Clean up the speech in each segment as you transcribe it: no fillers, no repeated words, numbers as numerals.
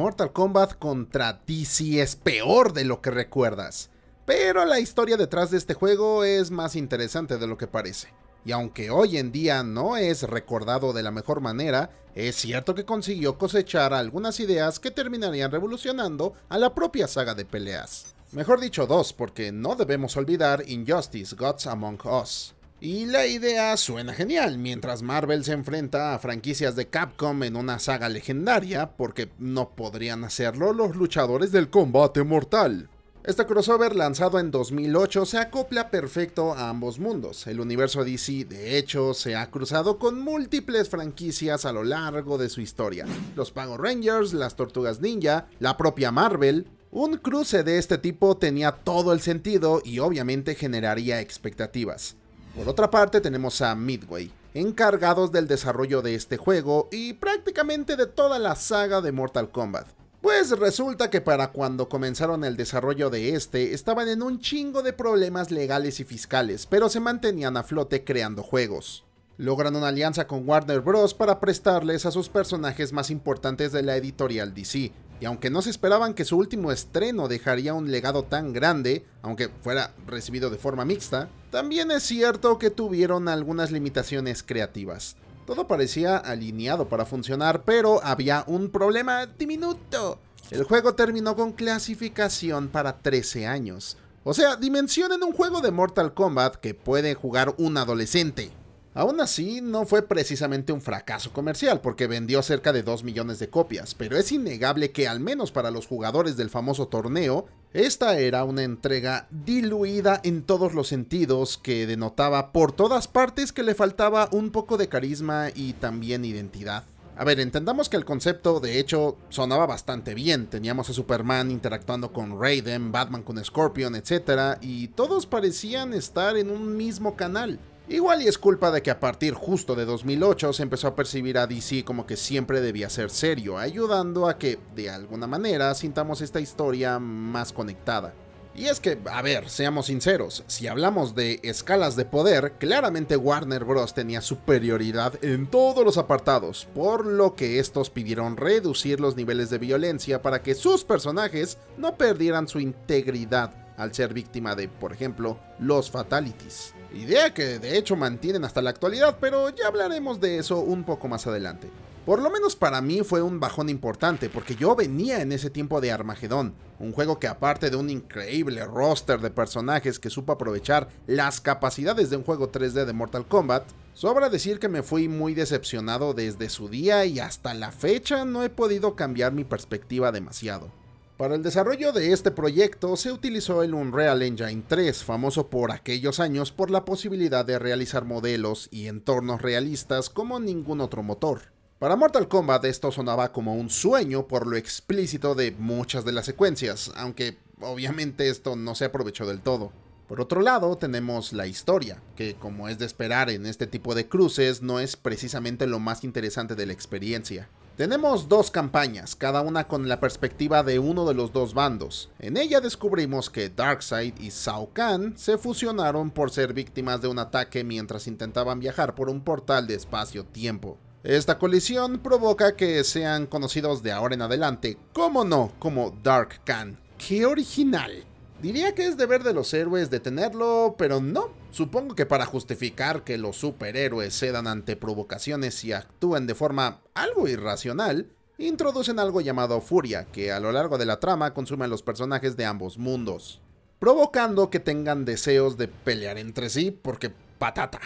Mortal Kombat contra DC es peor de lo que recuerdas, pero la historia detrás de este juego es más interesante de lo que parece. Y aunque hoy en día no es recordado de la mejor manera, es cierto que consiguió cosechar algunas ideas que terminarían revolucionando a la propia saga de peleas. Mejor dicho, dos, porque no debemos olvidar Injustice: Gods Among Us. Y la idea suena genial, mientras Marvel se enfrenta a franquicias de Capcom en una saga legendaria, porque no podrían hacerlo los luchadores del combate mortal. Este crossover, lanzado en 2008, se acopla perfecto a ambos mundos. El universo DC, de hecho, se ha cruzado con múltiples franquicias a lo largo de su historia. Los Power Rangers, las Tortugas Ninja, la propia Marvel. Un cruce de este tipo tenía todo el sentido y obviamente generaría expectativas. Por otra parte, tenemos a Midway, encargados del desarrollo de este juego y prácticamente de toda la saga de Mortal Kombat. Pues resulta que para cuando comenzaron el desarrollo de este, estaban en un chingo de problemas legales y fiscales, pero se mantenían a flote creando juegos. Logran una alianza con Warner Bros. Para prestarles a sus personajes más importantes de la editorial DC, y aunque no se esperaban que su último estreno dejaría un legado tan grande, aunque fuera recibido de forma mixta, también es cierto que tuvieron algunas limitaciones creativas. Todo parecía alineado para funcionar, pero había un problema diminuto. El juego terminó con clasificación para 13 años. O sea, dimensionen un juego de Mortal Kombat que puede jugar un adolescente. Aún así, no fue precisamente un fracaso comercial, porque vendió cerca de 2 millones de copias, pero es innegable que, al menos para los jugadores del famoso torneo, esta era una entrega diluida en todos los sentidos, que denotaba por todas partes que le faltaba un poco de carisma y también identidad. A ver, entendamos que el concepto, de hecho, sonaba bastante bien. Teníamos a Superman interactuando con Raiden, Batman con Scorpion, etc. y todos parecían estar en un mismo canal. Igual y es culpa de que a partir justo de 2008 se empezó a percibir a DC como que siempre debía ser serio, ayudando a que, de alguna manera, sintamos esta historia más conectada. Y es que, a ver, seamos sinceros, si hablamos de escalas de poder, claramente Warner Bros. Tenía superioridad en todos los apartados, por lo que estos pidieron reducir los niveles de violencia para que sus personajes no perdieran su integridad al ser víctima de, por ejemplo, los fatalities. Idea que de hecho mantienen hasta la actualidad, pero ya hablaremos de eso un poco más adelante. Por lo menos para mí fue un bajón importante, porque yo venía en ese tiempo de Armageddon, un juego que aparte de un increíble roster de personajes que supo aprovechar las capacidades de un juego 3D de Mortal Kombat, sobra decir que me fui muy decepcionado desde su día y hasta la fecha no he podido cambiar mi perspectiva demasiado. Para el desarrollo de este proyecto se utilizó el Unreal Engine 3, famoso por aquellos años por la posibilidad de realizar modelos y entornos realistas como ningún otro motor. Para Mortal Kombat esto sonaba como un sueño por lo explícito de muchas de las secuencias, aunque obviamente esto no se aprovechó del todo. Por otro lado tenemos la historia, que como es de esperar en este tipo de cruces no es precisamente lo más interesante de la experiencia. Tenemos dos campañas, cada una con la perspectiva de uno de los dos bandos. En ella descubrimos que Darkseid y Shao Kahn se fusionaron por ser víctimas de un ataque mientras intentaban viajar por un portal de espacio-tiempo. Esta colisión provoca que sean conocidos de ahora en adelante, ¿cómo no?, como Dark Kahn. ¡Qué original! Diría que es deber de los héroes detenerlo, pero no. Supongo que para justificar que los superhéroes cedan ante provocaciones y actúen de forma algo irracional, introducen algo llamado furia, que a lo largo de la trama consume a los personajes de ambos mundos, provocando que tengan deseos de pelear entre sí, porque patata.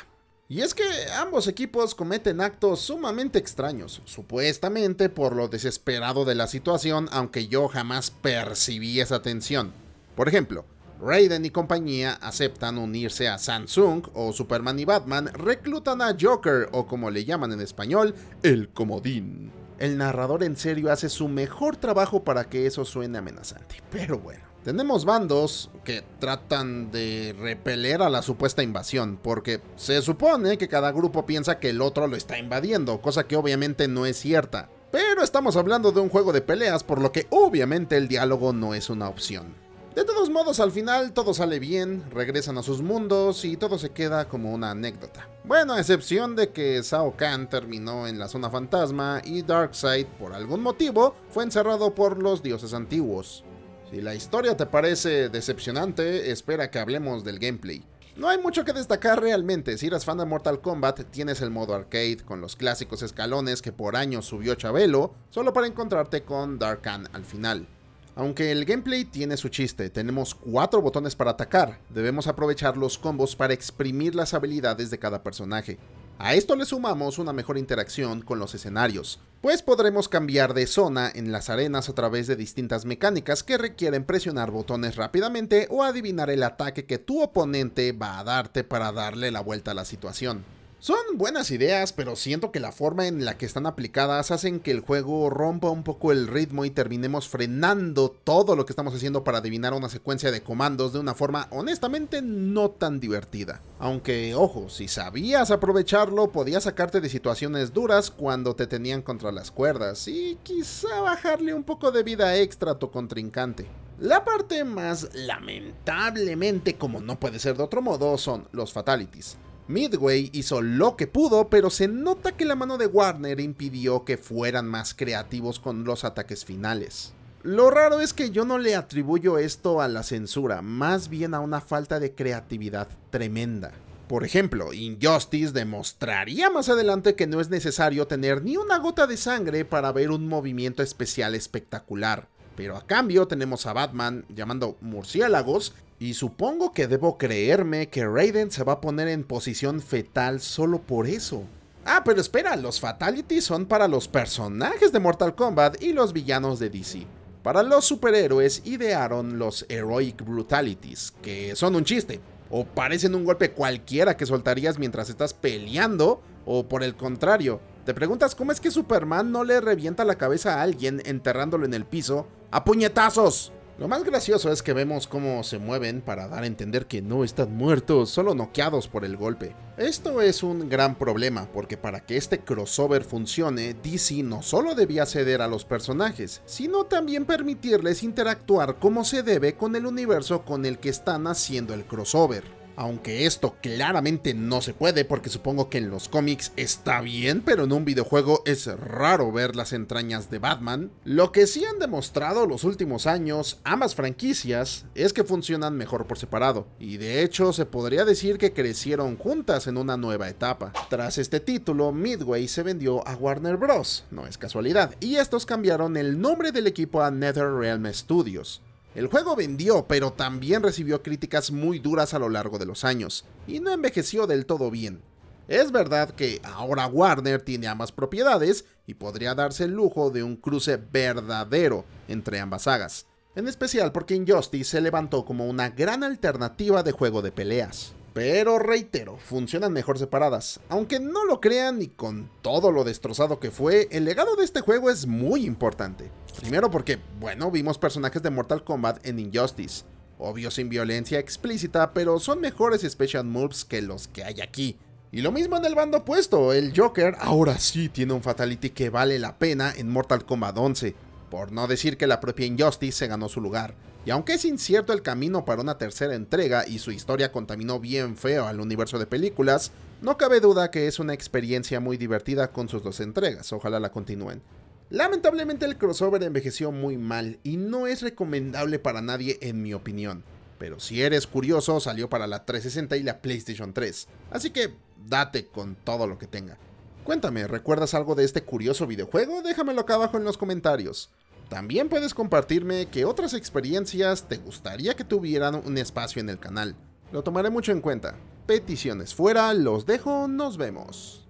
Y es que ambos equipos cometen actos sumamente extraños, supuestamente por lo desesperado de la situación, aunque yo jamás percibí esa tensión. Por ejemplo, Raiden y compañía aceptan unirse a Samsung, o Superman y Batman reclutan a Joker, o como le llaman en español, el comodín. El narrador en serio hace su mejor trabajo para que eso suene amenazante, pero bueno. Tenemos bandos que tratan de repeler a la supuesta invasión, porque se supone que cada grupo piensa que el otro lo está invadiendo, cosa que obviamente no es cierta. Pero estamos hablando de un juego de peleas, por lo que obviamente el diálogo no es una opción. De todos modos, al final todo sale bien, regresan a sus mundos y todo se queda como una anécdota. Bueno, a excepción de que Shao Kahn terminó en la zona fantasma y Darkseid, por algún motivo, fue encerrado por los dioses antiguos. Si la historia te parece decepcionante, espera que hablemos del gameplay. No hay mucho que destacar realmente. Si eres fan de Mortal Kombat, tienes el modo arcade con los clásicos escalones que por años subió Chabelo, solo para encontrarte con Dark Kahn al final. Aunque el gameplay tiene su chiste, tenemos 4 botones para atacar, debemos aprovechar los combos para exprimir las habilidades de cada personaje. A esto le sumamos una mejor interacción con los escenarios, pues podremos cambiar de zona en las arenas a través de distintas mecánicas que requieren presionar botones rápidamente o adivinar el ataque que tu oponente va a darte para darle la vuelta a la situación. Son buenas ideas, pero siento que la forma en la que están aplicadas hacen que el juego rompa un poco el ritmo y terminemos frenando todo lo que estamos haciendo para adivinar una secuencia de comandos de una forma honestamente no tan divertida. Aunque, ojo, si sabías aprovecharlo, podías sacarte de situaciones duras cuando te tenían contra las cuerdas y quizá bajarle un poco de vida extra a tu contrincante. La parte más lamentablemente, como no puede ser de otro modo, son los fatalities. Midway hizo lo que pudo, pero se nota que la mano de Warner impidió que fueran más creativos con los ataques finales. Lo raro es que yo no le atribuyo esto a la censura, más bien a una falta de creatividad tremenda. Por ejemplo, Injustice demostraría más adelante que no es necesario tener ni una gota de sangre para ver un movimiento especial espectacular. Pero a cambio tenemos a Batman llamando murciélagos, y supongo que debo creerme que Raiden se va a poner en posición fetal solo por eso. Ah, pero espera, los fatalities son para los personajes de Mortal Kombat y los villanos de DC. Para los superhéroes idearon los Heroic Brutalities, que son un chiste, o parecen un golpe cualquiera que soltarías mientras estás peleando, o por el contrario, te preguntas cómo es que Superman no le revienta la cabeza a alguien enterrándolo en el piso a puñetazos. Lo más gracioso es que vemos cómo se mueven para dar a entender que no están muertos, solo noqueados por el golpe. Esto es un gran problema, porque para que este crossover funcione, DC no solo debía ceder a los personajes, sino también permitirles interactuar como se debe con el universo con el que están haciendo el crossover. Aunque esto claramente no se puede, porque supongo que en los cómics está bien, pero en un videojuego es raro ver las entrañas de Batman. Lo que sí han demostrado los últimos años ambas franquicias es que funcionan mejor por separado, y de hecho se podría decir que crecieron juntas en una nueva etapa. Tras este título, Midway se vendió a Warner Bros., no es casualidad, y estos cambiaron el nombre del equipo a NetherRealm Studios. El juego vendió, pero también recibió críticas muy duras a lo largo de los años, y no envejeció del todo bien. Es verdad que ahora Warner tiene ambas propiedades y podría darse el lujo de un cruce verdadero entre ambas sagas, en especial porque Injustice se levantó como una gran alternativa de juego de peleas. Pero reitero, funcionan mejor separadas. Aunque no lo crean y con todo lo destrozado que fue, el legado de este juego es muy importante. Primero porque, bueno, vimos personajes de Mortal Kombat en Injustice. Obvio sin violencia explícita, pero son mejores special moves que los que hay aquí. Y lo mismo en el bando opuesto, el Joker ahora sí tiene un fatality que vale la pena en Mortal Kombat 11. Por no decir que la propia Injustice se ganó su lugar. Y aunque es incierto el camino para una tercera entrega y su historia contaminó bien feo al universo de películas, no cabe duda que es una experiencia muy divertida con sus 2 entregas, ojalá la continúen. Lamentablemente el crossover envejeció muy mal y no es recomendable para nadie en mi opinión, pero si eres curioso salió para la 360 y la PlayStation 3, así que date con todo lo que tenga. Cuéntame, ¿recuerdas algo de este curioso videojuego? Déjamelo acá abajo en los comentarios. También puedes compartirme qué otras experiencias te gustaría que tuvieran un espacio en el canal. Lo tomaré mucho en cuenta. Peticiones fuera, los dejo, nos vemos.